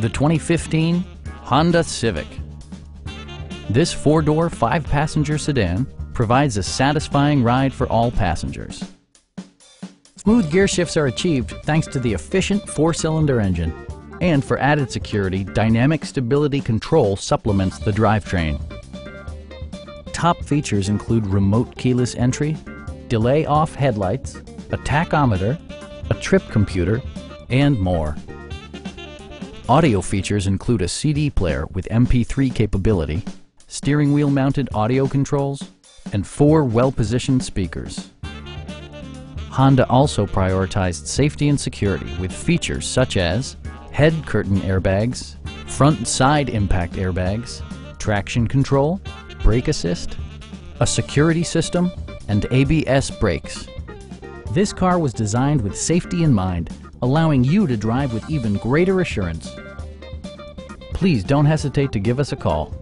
The 2015 Honda Civic. This four-door, five-passenger sedan provides a satisfying ride for all passengers. Smooth gear shifts are achieved thanks to the efficient four-cylinder engine. And for added security, dynamic stability control supplements the drivetrain. Top features include remote keyless entry, delay off headlights, a tachometer, a trip computer, and more. Audio features include a CD player with MP3 capability, steering wheel mounted audio controls, and four well-positioned speakers. Honda also prioritized safety and security with features such as head curtain airbags, front and side impact airbags, traction control, brake assist, a security system, and ABS brakes. This car was designed with safety in mind, allowing you to drive with even greater assurance. Please don't hesitate to give us a call.